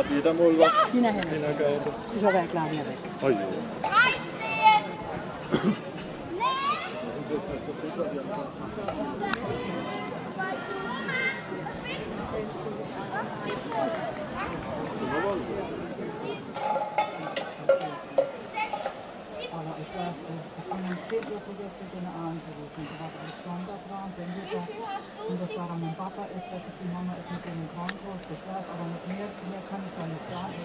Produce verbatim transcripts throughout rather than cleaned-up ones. Hat jeder mal was? Nein, nein, nein. Ich habe ja klar wieder weg. Oh je. dreizehn! Papa ist, dass die Mama ist mit dem Krankenhaus, das war's, aber mit mir, mir kann ich da nicht sagen.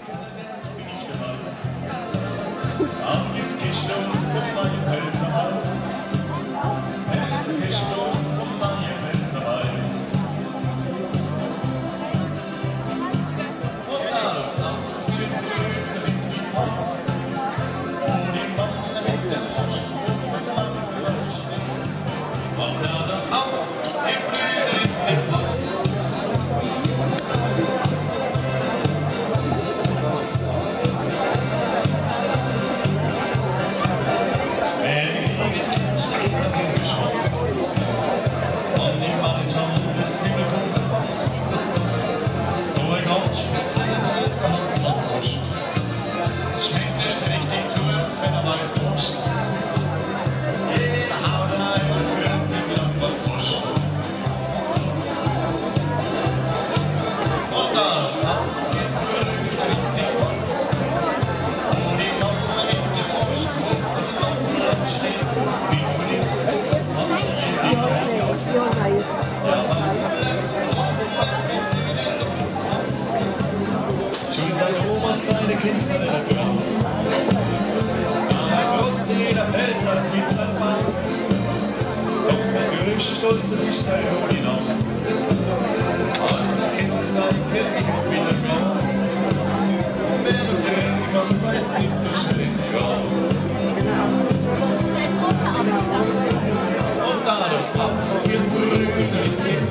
Ab geht's die Stunze, meine Hälse ein. Hälse die Stunze, meine Hälse ein. Und dann aus dem Grünen in die Pfalz. Die Mama mit dem Abschluss, meine Fleisch ist. Und dann aus dem Grünen. Stolze sich schnell hoch hinaus. Als ein Kind sein will ich auch wieder raus. Wer will, man weiß nicht so schnell ins Graus. Und dadurch auf ihr Brüder im Weiß.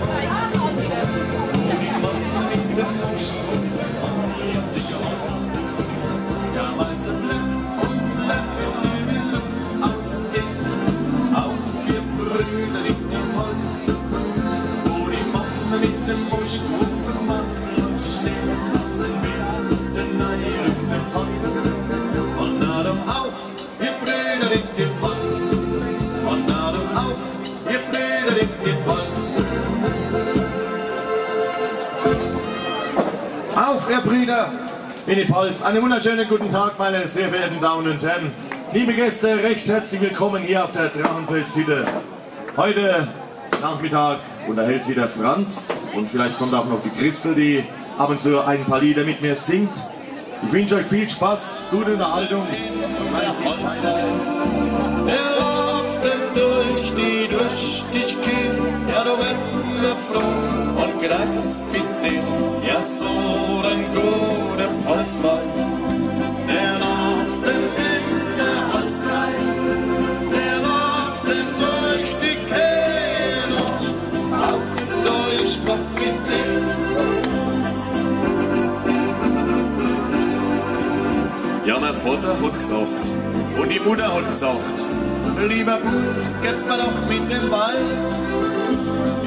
Die Mann mit der Fußstrophe passiert dich aus. Ja, weiße Blatt und Blatt bis in die Luft ausgeht. Auf ihr Brüder im Weiß. Wo die Mama mit dem Muschelwurzen Mann und Schnee passen wir den Eiern im Holz. Und darum auf, wir Brüder in den Pfalz. Und darum auf, wir Brüder in den Pfalz. Auf, ihr Brüder in den Pfalz. Einen wunderschönen guten Tag, meine sehr verehrten Damen und Herren. Liebe Gäste, recht herzlich willkommen hier auf der Drachenfelshütte. Heute Nachmittag unterhält sie der Franz und vielleicht kommt auch noch die Christel, die ab und zu ein paar Lieder mit mir singt. Ich wünsche euch viel Spaß, gute Unterhaltung. Er lauftet durch die Durchstichkeit, ja du wunderfroh und glanz wie den, ja so ein guter Holzmann. Er lauftet in der Holzkreis. Ja, mein Vater hat gesagt und die Mutter hat gesagt, lieber Bub, geht man doch mit dem Wein.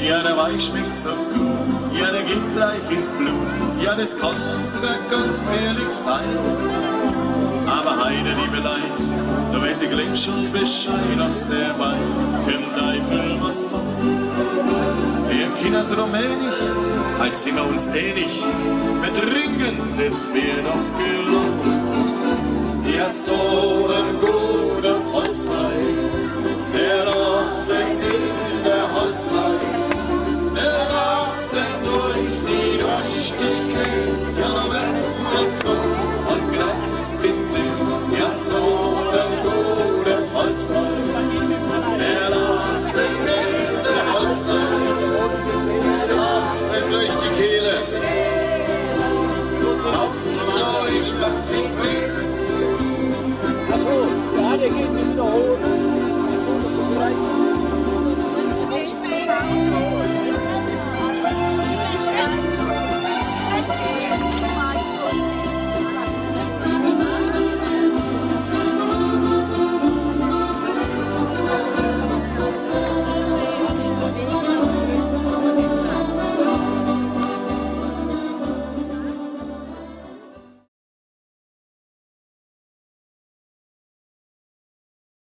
Ja, der Wein schmeckt so gut, ja, der geht gleich ins Blut, ja, das kann sogar ganz gefährlich sein. Aber heide, liebe Leid, da weiß ich gleich schon Bescheid, dass der Wein kein Teufel was macht. Wir Kinder drum ähnlich, heute sind wir uns ähnlich, wir trinken, das wäre doch gelungen.